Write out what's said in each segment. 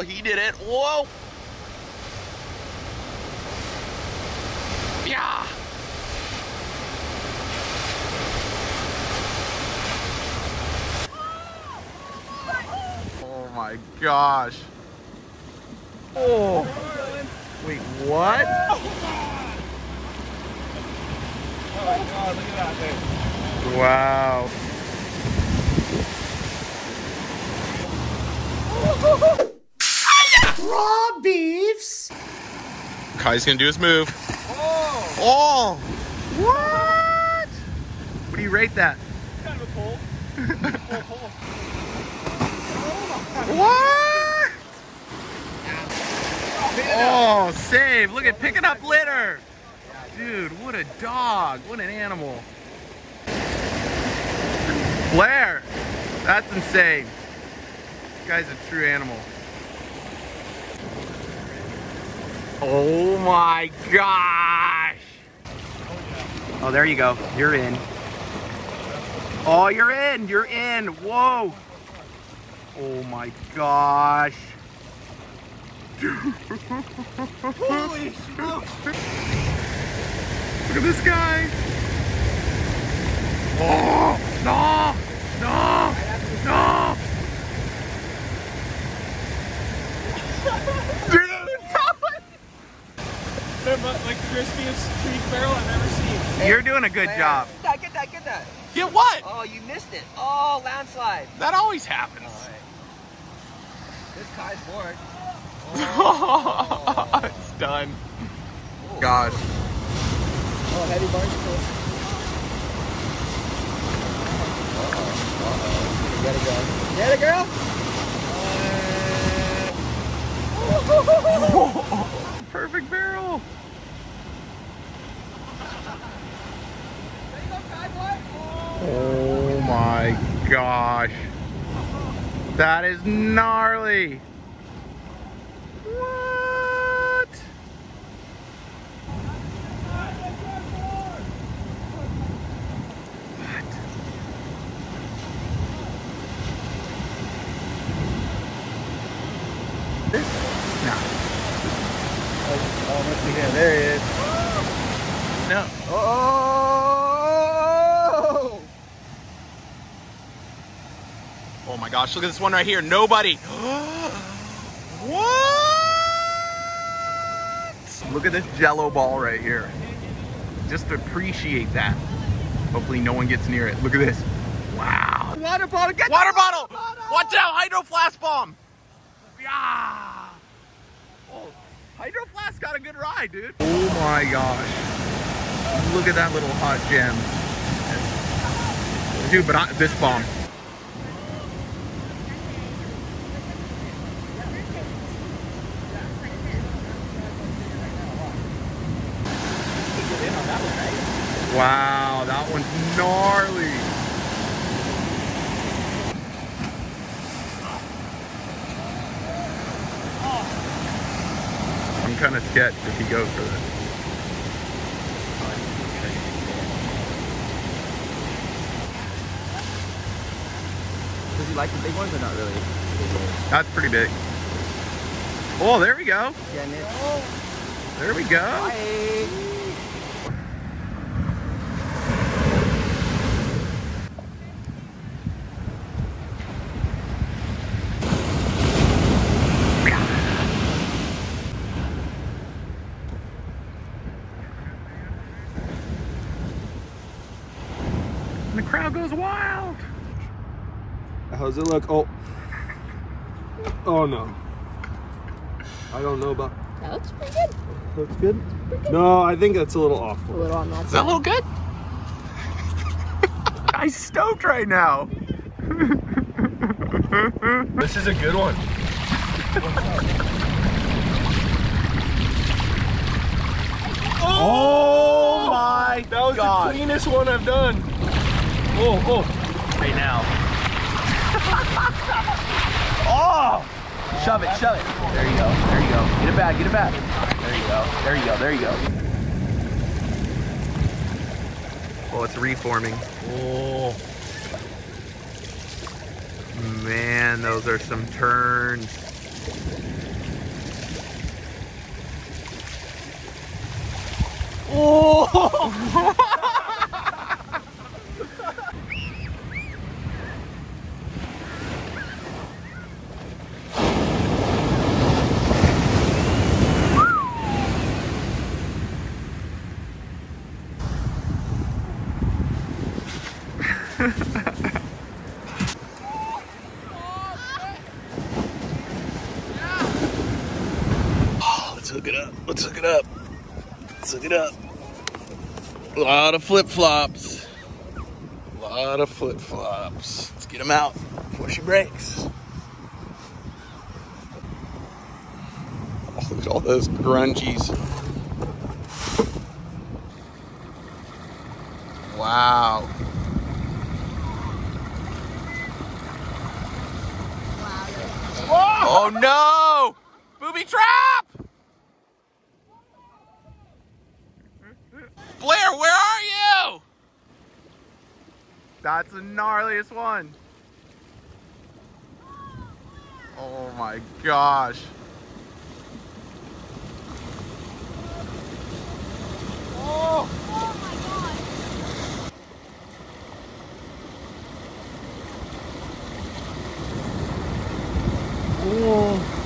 Oh, he did it. Whoa. Yeah. Oh my gosh. Oh. Wait, what? Oh my God, look at that thing. Wow. Raw beefs. Kai's gonna do his move. Oh. Oh. What? What do you rate that? Kind of a pole. Pole. Oh my God. What? Oh, save. Look at picking up litter. Dude, what a dog. What an animal. Blair, that's insane. This guy's a true animal. Oh my gosh! Oh, there you go. You're in. Oh, you're in. You're in. Whoa! Oh my gosh! Holy shit! Look at this guy. Oh no! No! No! Dude, that was... They're like the crispiest treat barrel I've ever seen. You're doing a good job. Get that. Get what? Oh, you missed it. Oh, landslide. That always happens. All right. This Kai's bored. Oh. It's done. Oh. Gosh. Oh, heavy barnacles. Uh-oh. Get it, girl. Get it, girl. Oh, perfect barrel. Oh my gosh. That is gnarly. What? What? This? Yeah, there he is. No. Oh! Oh my gosh, look at this one right here. Nobody. What? Look at this jello ball right here. Just appreciate that. Hopefully no one gets near it. Look at this. Wow. Water bottle. Get water bottle. Watch out. Hydro Flask bomb. Yeah. Hydro Flask got a good ride, dude. Oh my gosh. Look at that little hot gem. Dude, but this bomb. Wow, that one's gnarly. Kind of sketched if he goes for this. Does he like the big ones or not really? That's pretty big. Oh, there we go. There we go. The crowd goes wild. How's it look? Oh, oh no. I don't know about. That looks pretty good. Looks good? Pretty good. No, I think that's a little off. A little on that side. Is that a little good? I'm stoked right now. This is a good one. Oh my God. That was the cleanest one I've done. Oh, oh, right now. Oh! Shove it, shove it. There you go, there you go. Get it back, get it back. There you go, there you go, there you go. Oh, it's reforming. Oh. Man, those are some turns. Oh! Let's hook it up. Let's hook it up. Let's hook it up. A lot of flip-flops. A lot of flip-flops. Let's get them out before she breaks. Oh, look at all those grungies. Wow. Oh no! Booby trap! Blair, where are you? That's the gnarliest one. Oh my gosh. Wow. Oh.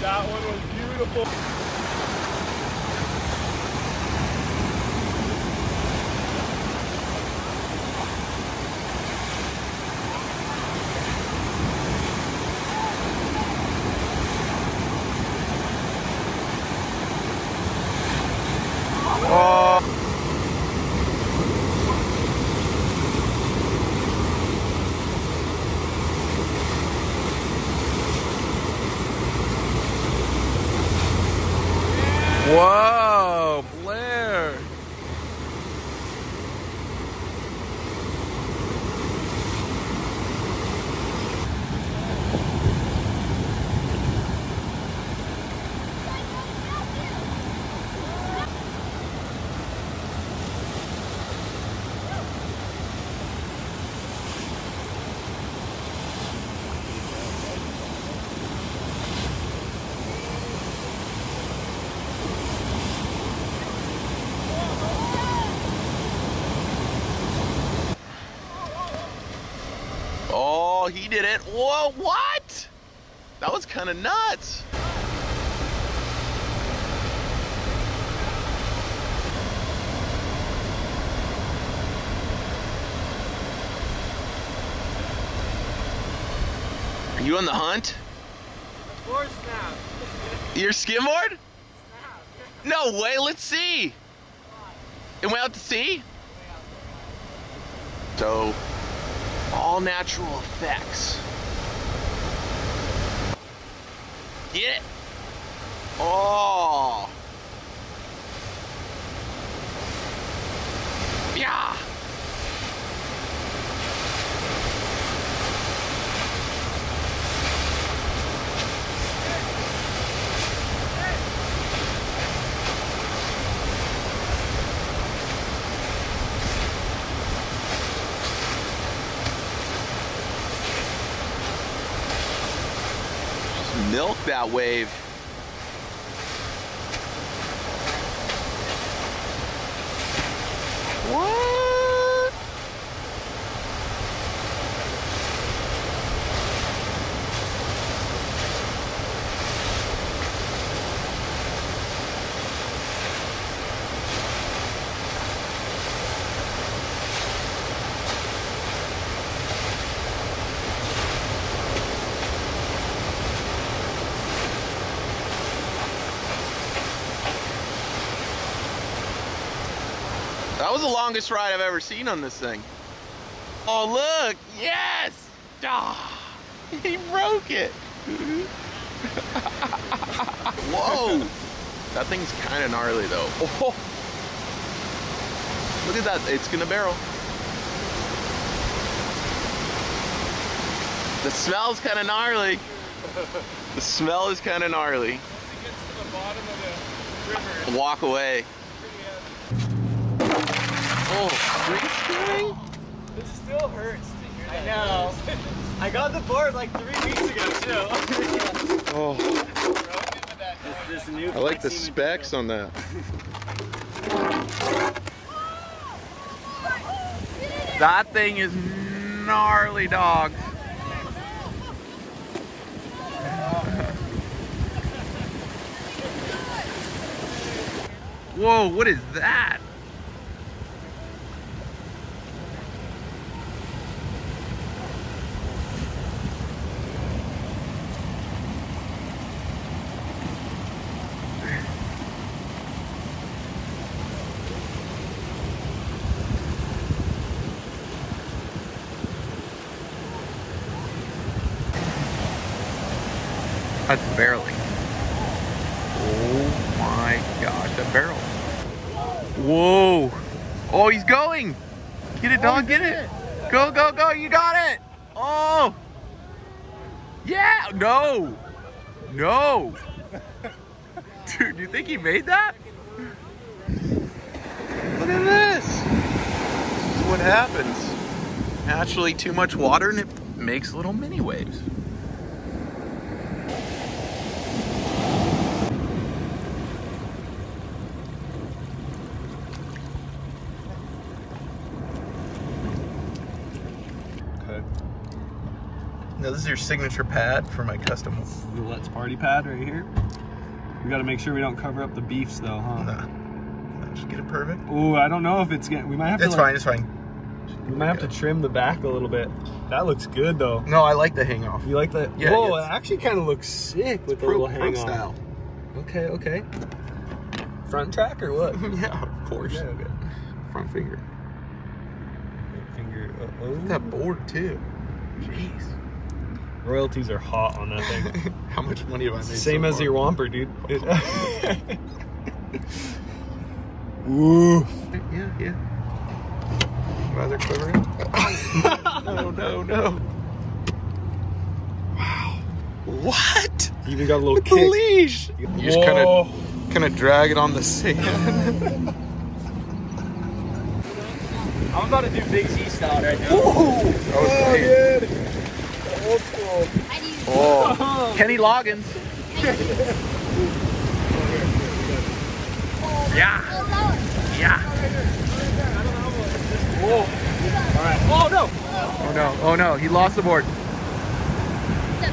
That one was beautiful. Whoa, Blair. Oh, he did it. Whoa, what? That was kind of nuts. Are you on the hunt? The board snapped. Your skimboard? Snapped. No way, let's see. It went out to sea? So... all natural effects. Get it. Oh. Yeah. Milk that wave. What? That was the longest ride I've ever seen on this thing. Oh, look, yes! Ah, he broke it. Whoa! That thing's kind of gnarly though. Oh, look at that, it's gonna barrel. The smell's kind of gnarly. The smell is kind of gnarly. Once it gets to the bottom of the river, walk away. Oh, string? This still hurts to hear that. I know. I got the board like 3 weeks ago too. Oh. This new I like the specs on that. That thing is gnarly, dog. Whoa, what is that? That's barreling. Oh my gosh, that barrel. Whoa. Oh, he's going. Get it, dog, get it. Go, go, go, you got it. Oh. Yeah, no. No. Dude, do you think he made that? Look at this. This is what happens. Naturally, too much water and it makes little mini waves. Now this is your signature pad for my custom. This is the Let's Party pad right here. We gotta make sure we don't cover up the beefs though, huh? Nah. No, just get it perfect. Ooh, I don't know if it's getting, we might have to. It's like, fine, it's fine. We might have to trim the back a little bit. That looks good though. No, I like the hang off. You like the, yeah, whoa, it actually kind of looks sick with the little hang off. Style. Okay, okay. Front track or what? Yeah, of course. Yeah, okay. Front finger. Front finger, uh-oh. Look at that board too. Jeez. Royalties are hot on that thing. How much money have I made? Same so as your Whomper, dude. Ooh. Yeah, yeah. Rather quivering. No, no, no. Wow. What? You even got a little kick. Leash. You just kind of drag it on the sand. I'm about to do Big Z style right now. Ooh. That was good. Oh, Kenny Loggins. Yeah. Yeah. Whoa. All right. Oh no. Oh no. Oh no. He lost the board.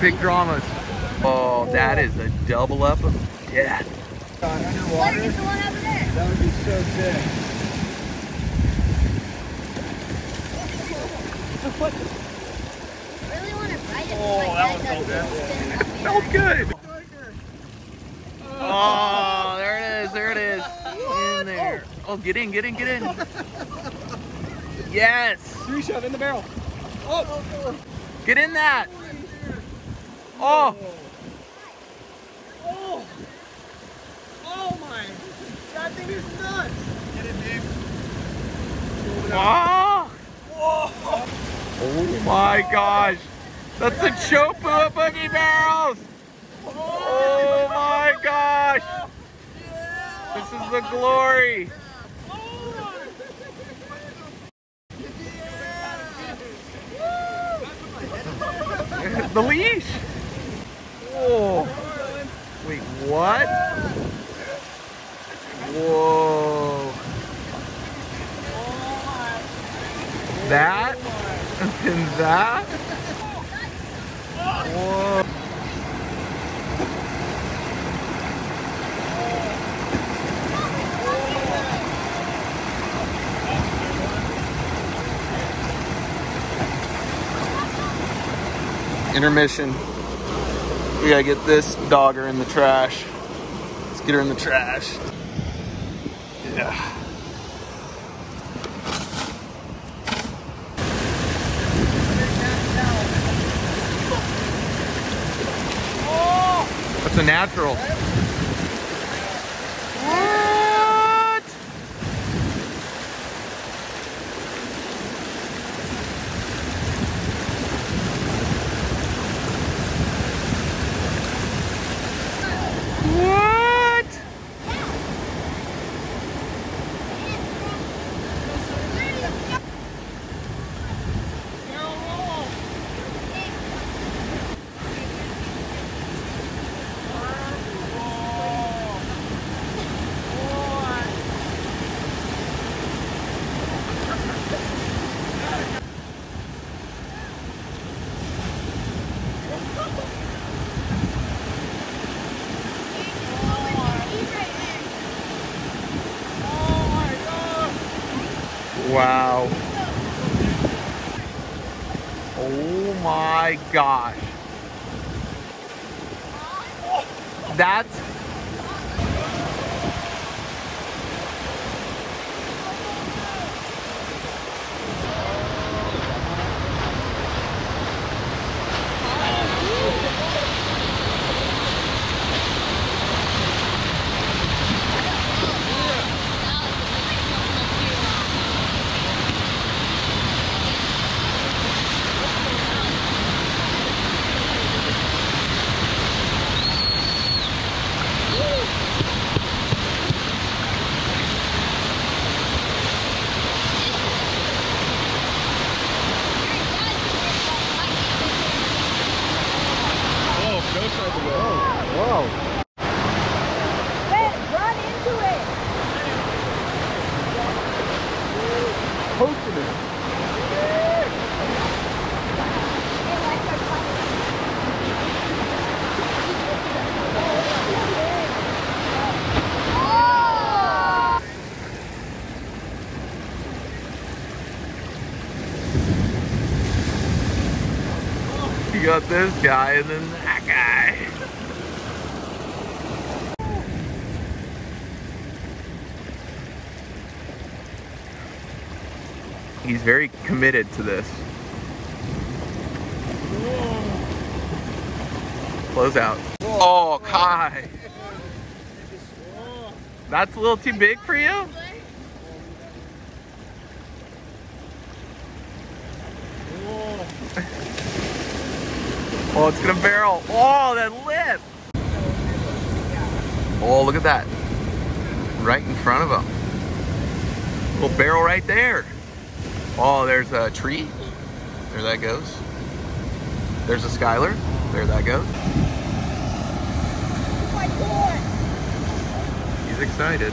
Big dramas. Oh, that is a double up of death. Underwater. Get the one over there. That would be so sick. What? Oh, that was so good. That was good. Oh, there it is. There it is. In there. Oh, get in, get in, get in. Yes. Three shove in the barrel. Oh, get in that. Oh. Oh. Oh my. That thing is nuts. Get in, babe. Oh. Whoa. Oh my gosh. That's the Chopa Boogie Barrels! Oh my gosh! This is the glory! The leash! Whoa! Wait, what? Whoa! That? And that? Whoa. Intermission. We gotta get this dogger in the trash. Let's get her in the trash. Yeah. Oh! a natural. Wow. Oh my gosh. That's... You got this guy and then that guy. He's very committed to this. Close out. Oh, Kai. That's a little too big for you? Oh, it's gonna barrel. Oh, that lip. Oh, look at that. Right in front of him. Little barrel right there. Oh, there's a tree. There that goes. There's a Skylar. There that goes. Oh my God. He's excited.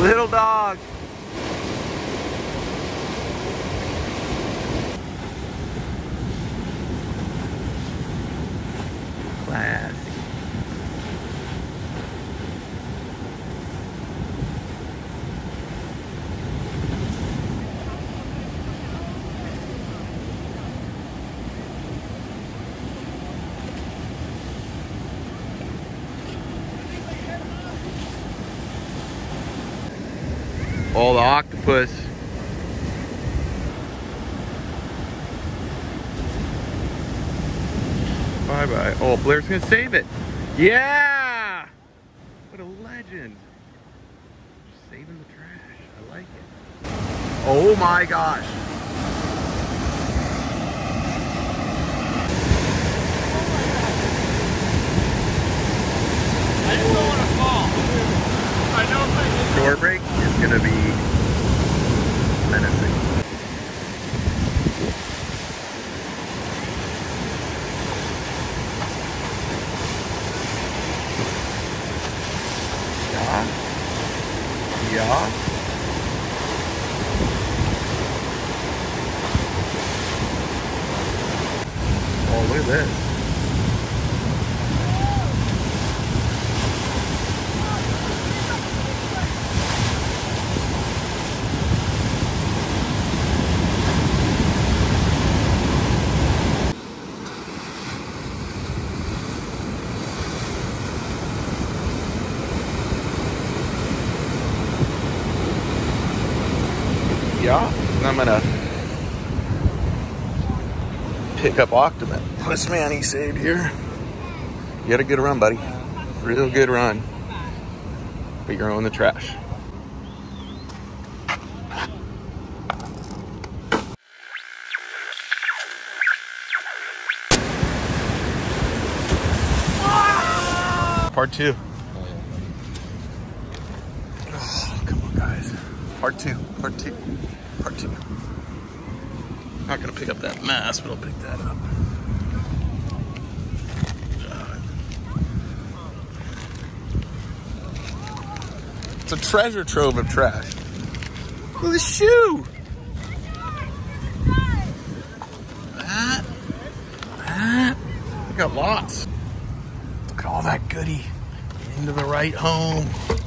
Little dog. Classy. Oh, the octopus. Bye-bye. Oh, Blair's gonna save it. Yeah! What a legend. Just saving the trash. I like it. Oh my gosh. I just don't want to fall. I know if I do. Door break is gonna be menacing. Yeah. Yeah. Oh, look at this. And I'm gonna pick up Octoman. This man he saved here. You had a good run, buddy. Real good run. But you're on the trash. Part two. Oh, come on, guys. Part two. Not gonna pick up that mass, but I'll pick that up. It's a treasure trove of trash. Look at this shoe. That. I got lots. Look at all that goodie. Into the right home.